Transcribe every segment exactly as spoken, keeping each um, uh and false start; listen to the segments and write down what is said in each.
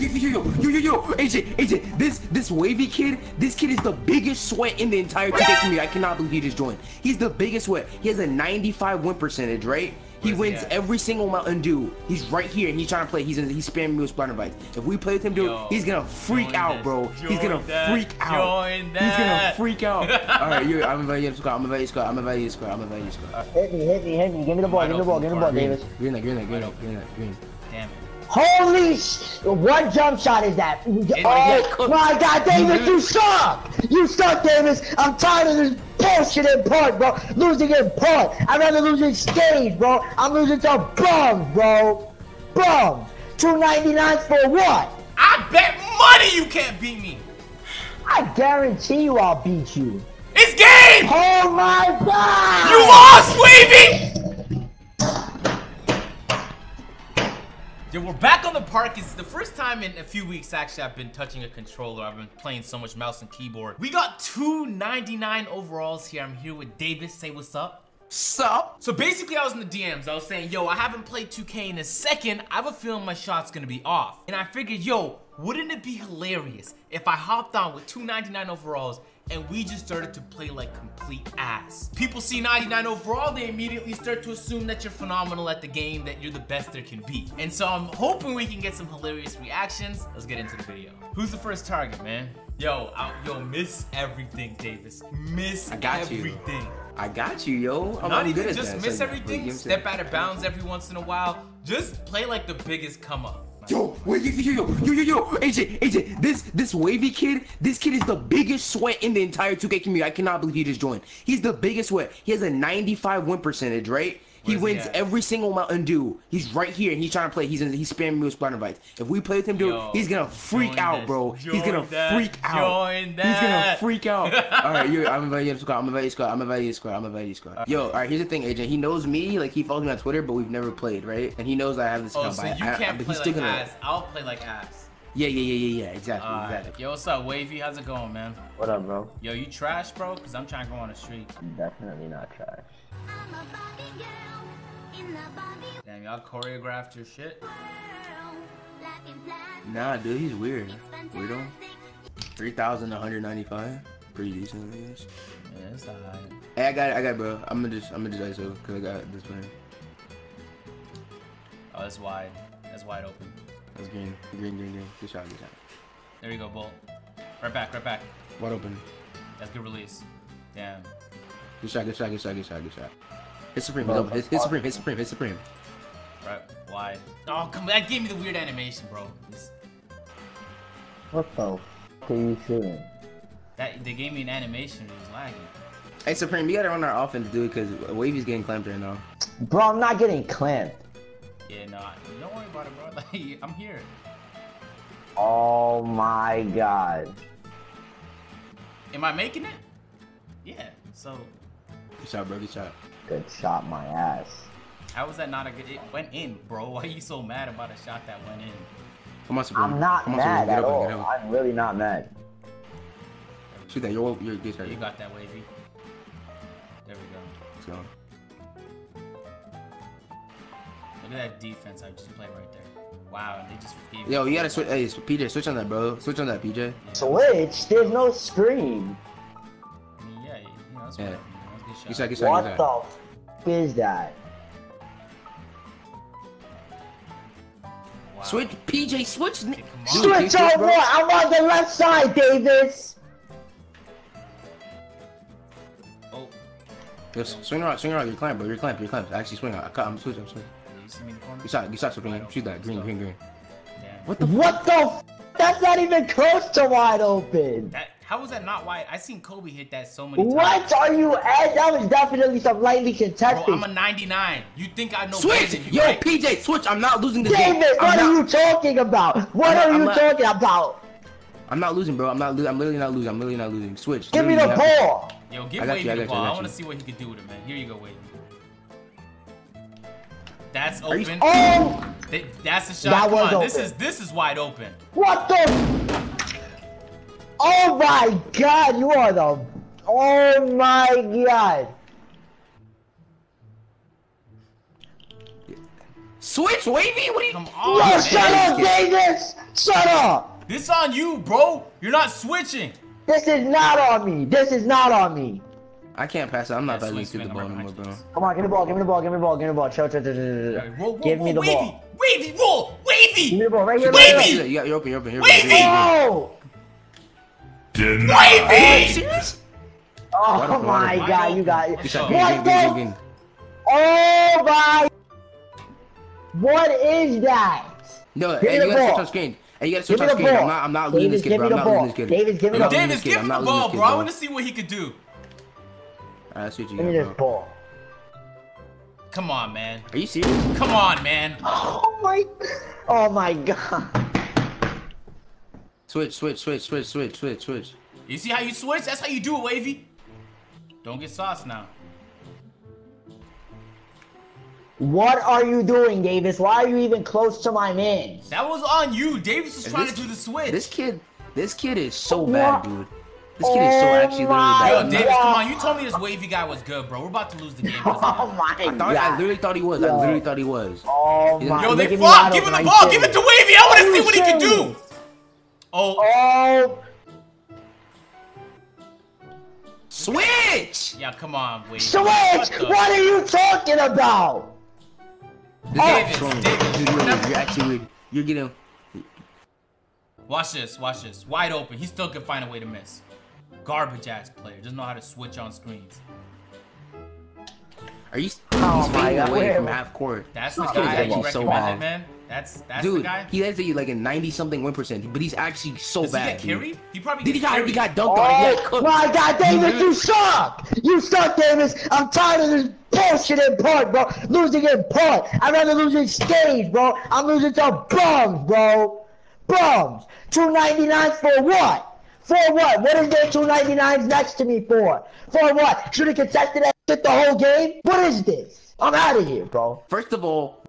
yo, yo, yo, yo, yo, A J, A J, this, this wavy kid, this kid is the biggest sweat in the entire two K community. I cannot believe he just joined. He's the biggest sweat. He has a ninety-five win percentage, right? He Where's wins he every single Mountain Dew. He's right here, and he's trying to play. He's in, he's spamming me with Splatter Bites. If we play with him, dude, Yo, he's gonna freak out, this. bro. Join he's gonna that. freak out. Join that. He's gonna freak out. All right, you're, I'm inviting you to score. I'm inviting you to score. I'm inviting you to score. I'm inviting you to score. Hit me, hit me, hit me. Give me the ball. Give me the ball. Give me the ball, Davis. Green light, green light, green light, green light, green light. Damn it. Holy sh! What jump shot is that? It oh my God, Davis, you suck! You suck, Davis. I'm tired of this bullshit in part, bro. Losing in part. I'd rather lose in stage, bro. I'm losing to bums, bro. Bums. two ninety-nine for what? I bet money you can't beat me. I guarantee you, I'll beat you. It's game. Oh my God! You lost, Wavy. Dude, we're back on the park. It's the first time in a few weeks, actually, I've been touching a controller. I've been playing so much mouse and keyboard. We got two ninety-nine overalls here. I'm here with Davis. Say what's up. Sup? So basically, I was in the D Ms. I was saying, yo, I haven't played two K in a second. I have a feeling my shot's gonna be off. And I figured, yo, wouldn't it be hilarious if I hopped on with two ninety-nine overalls and we just started to play like complete ass? People see ninety-nine overall, they immediately start to assume that you're phenomenal at the game, that you're the best there can be. And so I'm hoping we can get some hilarious reactions. Let's get into the video. Who's the first target, man? Yo, I, yo, miss everything, Davis. Miss I got everything. You. I got you, yo. I'm not even good just at miss so everything, wait, step out of bounds every once in a while. Just play like the biggest come up. Yo, wait, yo, yo, yo, yo, yo, A J, A J, this, this wavy kid, this kid is the biggest sweat in the entire two K community. I cannot believe he just joined. He's the biggest sweat. He has a ninety-five win percentage, right? He Where's wins he every single Mountain Dew. He's right here, and he's trying to play. He's in, he's spamming me with Splatter Bites. If we play with him, dude, Yo, he's gonna freak out, this. bro. Join he's gonna that. freak out. Join he's that. gonna freak out. All right, you're, I'm inviting you to squad. I'm inviting you to squad. I'm inviting you to squad. I'm inviting you to squad. Right. Yo, all right. Here's the thing, A J. He knows me. Like he follows me on Twitter, but we've never played, right? And he knows I have this account. Oh, so you I, can't I, I, play he's like gonna... ass. I'll play like ass. Yeah, yeah, yeah, yeah, yeah. Exactly, uh, exactly. Yo, what's up, Wavy? How's it going, man? What up, bro? Yo, you trash, bro? Cause I'm trying to go on the street. Definitely not trash. I'm a Barbie girl in the Barbie. Damn, y'all choreographed your shit? Nah, dude, he's weird. Weirdo. three thousand one hundred ninety-five. Pretty decent, I guess. Yeah, that's alright. Hey, I got it, I got it, bro. I'm gonna just, I'm gonna just I S O, cause I got this player. Oh, that's wide. That's wide open. That's green. Green, green, green. Good shot, good shot. There you go, Bolt. Right back, right back. Wide open. That's good release. Damn. Good shot, good shot, good shot, good shot, good shot. Hit Supreme, bro, hit, hit Supreme, hit Supreme, hit Supreme. Right, why? Oh, come on, that gave me the weird animation, bro. This... What the f are you shooting? That, they gave me an animation, it was lagging. Hey, Supreme, you gotta run our offense, dude, because Wavy's getting clamped right now. Bro, I'm not getting clamped. Yeah, no, don't worry about it, bro. Like, I'm here. Oh my God. Am I making it? Yeah, so... Good shot, bro. Good shot. Good shot, my ass. How was that not a good? It went in, bro. Why are you so mad about a shot that went in? Come on, Supreme. I'm not Come on, mad at all. Up, I'm really not mad. Shoot that. You're, you're good. You got that, Wavy. There we go. Let's go. Look at that defense I just played right there. Wow, they just gave Yo, you gotta switch. Hey, P J, switch on that, bro. Switch on that, P J. Yeah. Switch? There's no screen. I mean, yeah, you know, that's yeah. What Good shot, good shot, what the f is that? Wow. Switch, P J, switch. Dude, switch on what? I'm on the left side, Davis. Oh. Just swing around, swing around. You're clamped, bro. You're clamped, you're clamped. Actually, swing out. I'm switching, I'm switching. You see me in the corner? Good shot, good shot, Supreme. Shoot that. Green, green, green. Yeah. What the What the f? That's not even close to wide open. That How was that not wide? I seen Kobe hit that so many times. What are you at? That was definitely some lightly contested. Bro, I'm a ninety-nine. You think I know Switch! Than you, Yo, right? P J, switch. I'm not losing this David, game. David, what not... are you talking about? What not, are you not... talking about? I'm not losing, bro. I'm not. I'm literally not losing. I'm literally not losing. Switch. Give literally me the ball. Losing. Yo, give Wavy the ball. I, I want to see what he can do with it, man. Here you go, Wavy. That's open. You... Oh! That's a shot. That was open. This is this is wide open. What the? Oh my God, you are the... Oh my God. Switch, Wavy, what are you... Come on, Yo, shut up, Davis! Shut up! This on you, bro. You're not switching. This is not on me. This is not on me. I can't pass it. I'm not that weak to the ball anymore, bro. Come on, give me the ball. Give me the ball. Give me the ball. Give me the ball. Chill, chill, chill, chill, chill. Roll, roll, give me the wavy. Ball. Wavy, roll, wavy. Give me the ball right here. Wavy. Right here. You're open. You're open. You're open. Wavy. Oh. Wavy. Serious? Oh, oh my God, you got it. What the? Oh my. What is that? No, give and you gotta switch on screen. And you gotta switch on screen. I'm not, I'm not leaving this kid, bro. I'm not leaving this kid. Davis, give me the ball. Davis, give me the ball, bro. I want to see what he could do. All right, give me this ball. Come on, man. Are you serious? Come on, man. Oh my. Oh my God. Switch, switch, switch, switch, switch, switch, switch. You see how you switch? That's how you do it, Wavy. Don't get sauce now. What are you doing, Davis? Why are you even close to my man? That was on you. Davis was trying to do the switch. This kid, this kid is so bad, dude. This kid is so actually literally bad. Yo, Davis, come on. You told me this Wavy guy was good, bro. We're about to lose the game. Oh my God. I literally thought he was. I literally thought he was. Oh my. Yo, they flopped. Give him the ball. Give it to Wavy. I want to see what he can do. Oh. Oh. Switch! Yeah, come on, Wavy. Switch! What are you talking about? Davis, Davis, Davis. You're, you're actually, you're getting. Watch this, watch this. Wide open. He still can find a way to miss. Garbage ass player. Doesn't know how to switch on screens. Are you? Oh he's my God! Away wait, from wait. half court. That's the guy you recommended, so man. That's that's dude, the guy. He has a, like a ninety something win percent, but he's actually so Does bad. He get carried? He probably did. He got, he got dunked oh, on. He got my God, Davis, you suck! You suck, Davis. I'm tired of this bullshit in part, bro. Losing in part. I'd rather lose in stage, bro. I'm losing to bums, bro. Bums. two ninety-nine for what? For what? What is there two ninety-nines next to me for? For what? Should have contested that shit the whole game? What is this? I'm out of here, bro. First of all,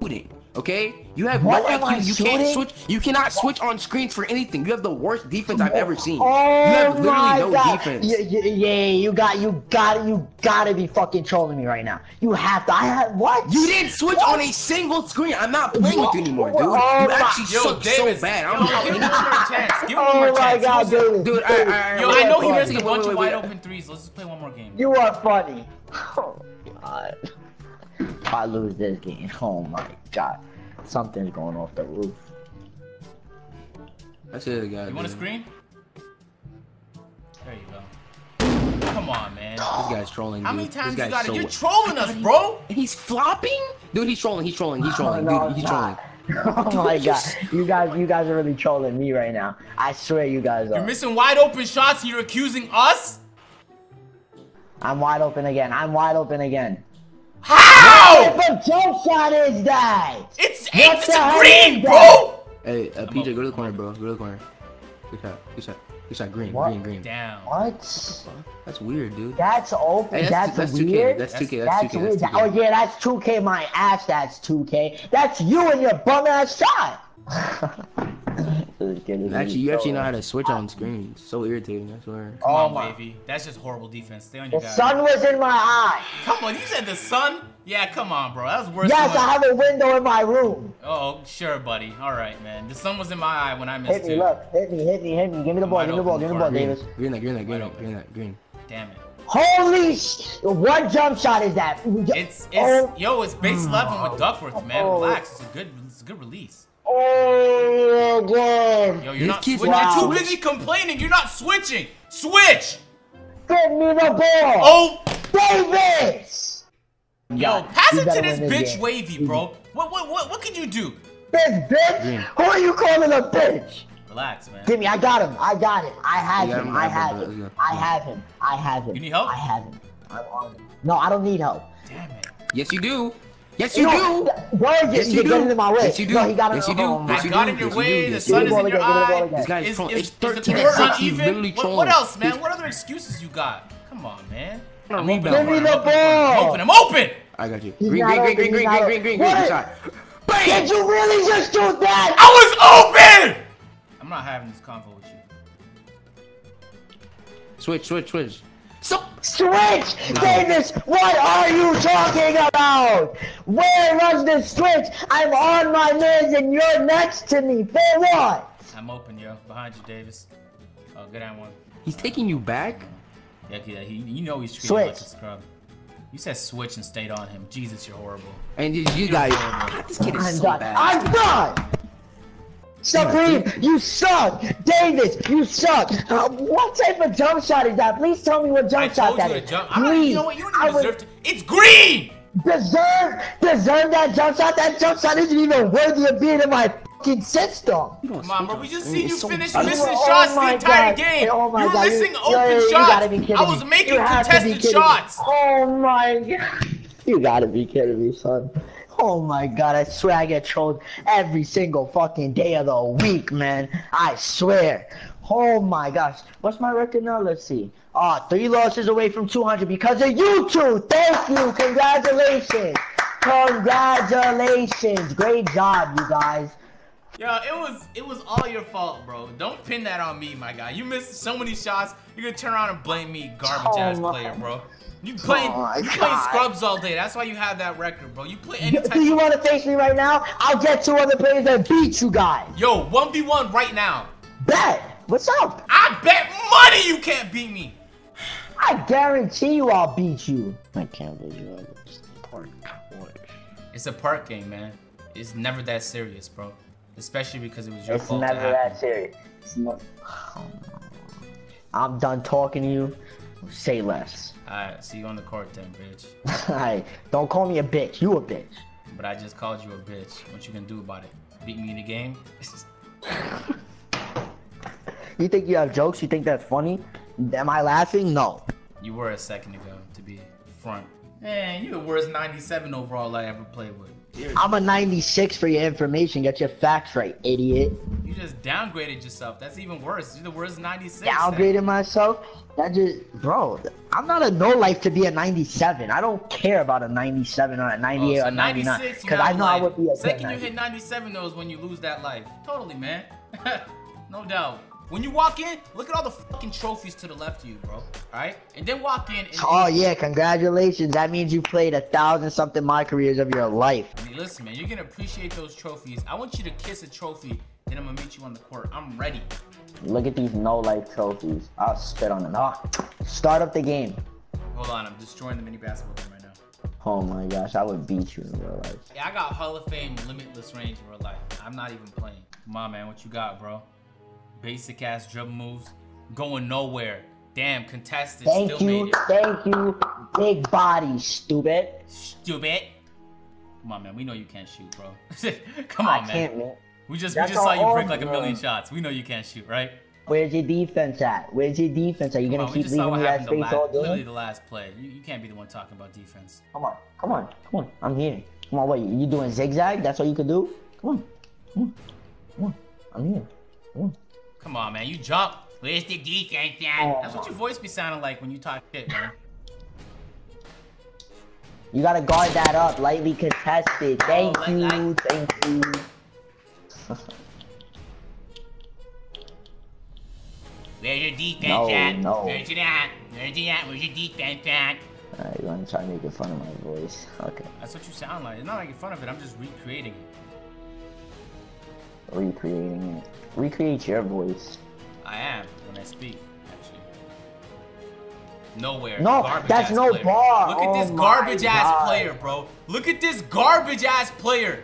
shooting. Okay? You have what no I you shooting? can't switch you cannot switch on screens for anything. You have the worst defense I've ever seen. Oh you have literally my no God. defense. Yeah, yeah, you got you got you gotta be fucking trolling me right now. You have to I have what? You didn't switch what? on a single screen. I'm not playing what? with you anymore, dude. Oh, you actually yo, suck Davis. so bad. I'm not give him more chance. Give him oh more chance. God, dude, dude I, I, I, yo, I know he missed a bunch of wide open threes. Let's just play one more game. You are funny. Oh God. If I lose this game, oh my God, something's going off the roof. That's it, guys. You want to screen? There you go. Come on, man. This guy's trolling. How many times you got it? You're trolling us, bro. He's flopping, dude. He's trolling. He's trolling. He's trolling. Dude, he's trolling. Oh my God, you guys, you guys are really trolling me right now. I swear, you guys are. You're missing wide open shots. And you're accusing us. I'm wide open again. I'm wide open again. How? What type of jump shot is that? It's it's a green, bro. Hey, uh, P J, go to the corner, bro. Go to the corner. Good shot. Good shot. Good shot. Green, what? green, green. Down. What? That's weird, dude. That's open. Hey, that's that's, that's weird. two K. That's two K. That's two K. That's two K. Oh yeah, that's two K. My ass. That's two K. That's you and your bum ass shot. Actually, you actually know how to switch on screen. So irritating, that's where. Come on, Wavy. That's just horrible defense. Stay on your guy. The sun was in my eye. Come on, you said the sun? Yeah, come on, bro. That was worse. Yes, I have a window in my room. Oh, sure, buddy. All right, man. The sun was in my eye when I missed it. Hit me, look. Hit me, hit me, hit me. Give me the ball. Give me the ball. Give me the ball, Davis. Green, green, green, green, green, green. Damn it. Holy sh! What jump shot is that? It's it's yo, it's base eleven with Duckworth, man. Relax. It's a good it's a good release. Oh God! Yo, you're not switching. Wow. You're too busy complaining. You're not switching. Switch. Get me the ball. Oh, Davis! Yo, pass it to this bitch, Wavy, bro. What, what, what, what can you do? This bitch? Who are you calling a bitch? Relax, man. Give me. I got him. I got him. I have him. I have him. I have him. I have him. You need help? I have him. I'm on him. No, I don't need help. Damn it. Yes, you do. Yes, you do. Yes, you do. Yes, you do. Yes, you do. I got in your way. The sun is in your eye. This guy is trolling. It's thirteen. It's uneven. What else, man? What other excuses you got? Come on, man. I'm open. Give me the ball. Open. I'm open. I got you. Green, green, green, green, green, green, green, green. Good shot. Bam. Did you really just do that? I was open. I'm not having this convo with you. Switch, switch, switch. Stop. Switch, Davis, what are you talking about? Where was the switch? I'm on my knees and you're next to me. For what? I'm open, yo. Behind you, Davis. Oh, good on one. He's taking you back? Yeah, yeah. He, you know he's treating like a scrub. You said switch and stayed on him. Jesus, you're horrible. And you, you guys, God, this kid is I'm so done. bad. I'm done. Supreme, you suck! Davis, you suck! Uh, what type of jump shot is that? Please tell me what jump I shot told that you is. To jump. I'm not, you know what? You don't deserve to. It's green! Deserve, deserve that jump shot? That jump shot isn't even worthy of being in my fucking system. Come on, bro. We just seen you finish missing shots the entire game. You were missing open shots. I was making contested shots. Oh my God. You gotta be kidding me, son. Oh my God, I swear I get trolled every single fucking day of the week, man. I swear. Oh my gosh. What's my record now? Let's see. Ah, uh, three losses away from two hundred because of you two. Thank you. Congratulations. Congratulations. Great job, you guys. Yo, it was it was all your fault, bro. Don't pin that on me, my guy. You missed so many shots. You're going to turn around and blame me, garbage-ass oh player, bro. You playing, oh you playing scrubs all day. That's why you have that record, bro. You play any type. Do you want to face me right now? I'll get two other players that beat you guys. Yo, one v one right now. Bet. What's up? I bet money you can't beat me. I guarantee you I'll beat you. I can't believe you. It's a park. It's a park game, man. It's never that serious, bro. Especially because it was your it's fault. It's never that serious. It's not... I'm done talking to you. Say less. Alright, see you on the court then, bitch. Alright, don't call me a bitch. You a bitch. But I just called you a bitch. What you gonna do about it? Beat me in the game? You think you have jokes? You think that's funny? Am I laughing? No. You were a second ago, to be front. Man, you the worst ninety-seven overall I ever played with. Seriously. I'm a ninety-six for your information. Get your facts right, idiot. You just downgraded yourself. That's even worse. You're the worst ninety-six. Downgraded then. myself? That just, bro, I'm not a no-life to be a ninety-seven. I don't care about a ninety-seven or a ninety-eight oh, so or a ninety-nine. Because I know life. I would be a second you hit ninety-seven, though, is when you lose that life. Totally, man. No doubt. When you walk in, look at all the fucking trophies to the left of you, bro. All right? And then walk in. And oh, yeah. Congratulations. That means you played a thousand something my careers of your life. I mean, listen, man. You're going to appreciate those trophies. I want you to kiss a trophy, then I'm going to meet you on the court. I'm ready. Look at these no-life trophies. I'll spit on them. Oh, start up the game. Hold on. I'm destroying the mini basketball game right now. Oh, my gosh. I would beat you in real life. Yeah, I got Hall of Fame limitless range in real life. I'm not even playing. Come on, man. What you got, bro? Basic ass dribble moves, going nowhere. Damn, contested. Thank still you, made it. Thank you, big body, stupid. Stupid. Come on, man. We know you can't shoot, bro. Come on, I man. I can't, man. We just That's we just saw you break like a million shots. We know you can't shoot, right? Where's your defense at? Where's your defense? Are you gonna on, keep leaving me that space last, all day? Literally the last play. You, you can't be the one talking about defense. Come on, come on, come on. I'm here. Come on, what you doing zigzag? That's all you could do? Come on, come on, come on. I'm here. Come on. Come on, man, you jump. Where's the defense at? That's what your voice be sounding like when you talk shit, man. You gotta guard that up, lightly contested. Thank oh, you, light, light. thank you. Where's your defense no, at? No. Where's it at? Where's it at? Where's your defense at? Alright, you wanna try making fun of my voice? Okay. That's what you sound like. It's not making fun of it, I'm just recreating it. Recreating it. Recreate your voice. I am when I speak, actually. Nowhere. No, garbage that's no player. bar. Look oh at this garbage God. ass player, bro. Look at this garbage ass player.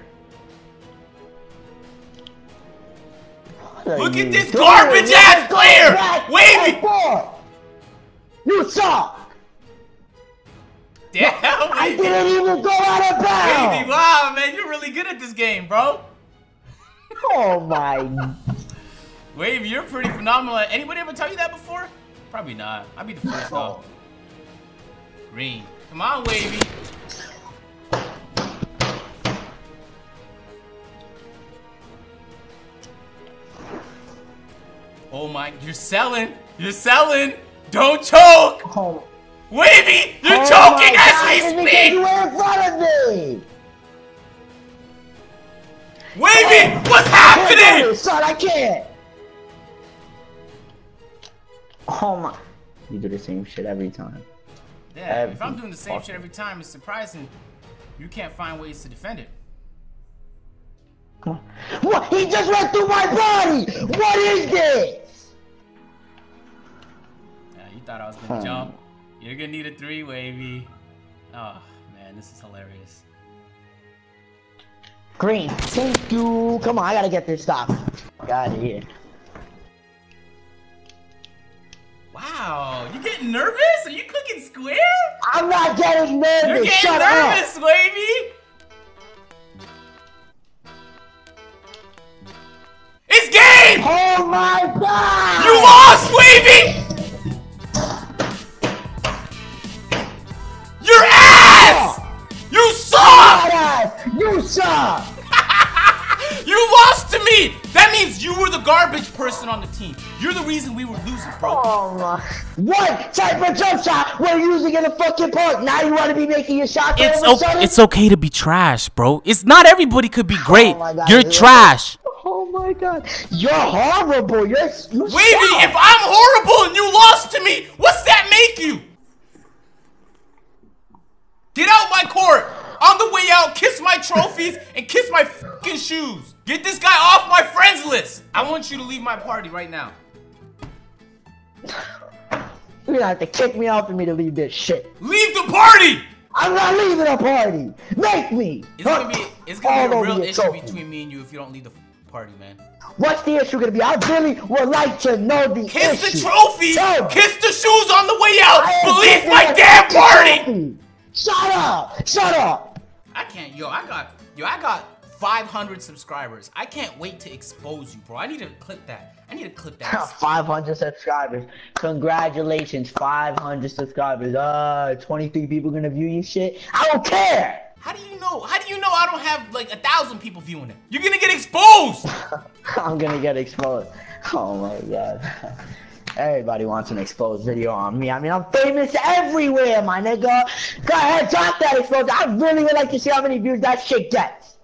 Look at this doing? garbage ass player. Wavy. You suck. Damn. I didn't even go out of bounds. Wavy, wow, man, you're really good at this game, bro. Oh my. Wave, you're pretty phenomenal. Anybody ever tell you that before? Probably not. I'll be the first off. Green. Come on, Wavy. Oh my, you're selling. You're selling. Don't choke. Oh. Wavy, you're oh choking as we speak. You were in front of me. Wavy, oh, what's happening? Son, I can't. Oh my. You do the same shit every time. Yeah, every if I'm doing the same shit every time, it's surprising you can't find ways to defend it. Come on. What? He just went through my body! What is this? Yeah, you thought I was gonna um. jump. You're gonna need a three, Wavy. Oh, man, this is hilarious. Green, thank you. Come on, I gotta get this stop. Get out of here. Wow, you getting nervous? Are you cooking square? I'm not getting nervous. You're getting Shut nervous, up. Wavy. It's game. Oh my God! You lost, Wavy. Your ass. You suck. You suck. You lost to me. That means you were the garbage person on the team. You're the reason we were losing, bro. Oh my. What type of jump shot we're using in the fucking park? Now you want to be making your shot it's over okay, It's okay to be trash, bro. It's not everybody could be great. Oh God, You're dude. trash. Oh my God. You're horrible. You're, you're Wavy, sad. If I'm horrible and you lost to me, what's that make you? Get out my court. On the way out, kiss my trophies and kiss my fucking shoes. Get this guy off my friends list. I want you to leave my party right now. You're gonna have to kick me out for me to leave this shit. Leave the party! I'm not leaving the party. Make me. It's gonna be, it's gonna be a real issue between me and you if you don't leave the party, man. What's the issue gonna be? I really would like to know the issue. Kiss the trophies. Kiss the shoes on the way out. But leave my damn party. Shut up! Shut up! I can't, yo. I got, yo. I got five hundred subscribers. I can't wait to expose you, bro. I need to clip that. I need to clip that. five hundred subscribers. Congratulations, five hundred subscribers. Uh, twenty-three people gonna view your shit. I don't care. How do you know? How do you know I don't have like a thousand people viewing it? You're gonna get exposed. I'm gonna get exposed. Oh my God. Everybody wants an exposed video on me. I mean, I'm famous everywhere, my nigga. Go ahead, drop that exposed. I really would like to see how many views that shit gets.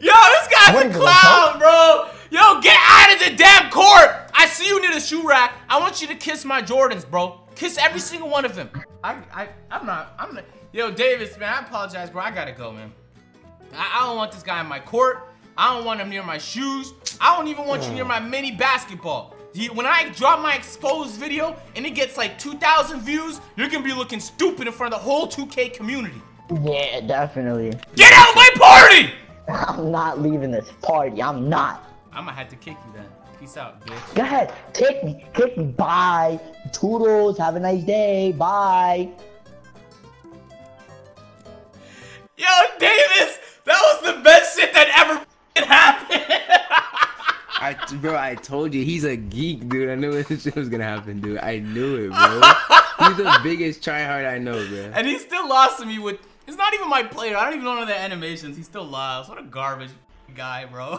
Yo, this guy's a clown, bro. Yo, get out of the damn court. I see you near the shoe rack. I want you to kiss my Jordans, bro. Kiss every single one of them. I, I, I'm not, I'm not. Yo, Davis, man, I apologize, bro. I gotta go, man. I don't want this guy in my court. I don't want him near my shoes. I don't even want you near my mini basketball. When I drop my exposed video and it gets like two thousand views, you're gonna be looking stupid in front of the whole two K community. Yeah, definitely. Get out of my party! I'm not leaving this party. I'm not. I'm gonna have to kick you then. Peace out, bitch. Go ahead. Kick me. Kick me. Bye. Toodles. Have a nice day. Bye. Yo, Davis! That was the best shit that ever happened. I, bro, I told you, he's a geek, dude. I knew this shit was gonna happen, dude. I knew it, bro. He's the biggest tryhard I know, bro. And he still lost to me with, it's not even my player. I don't even know the animations. He still lost. What a garbage guy, bro.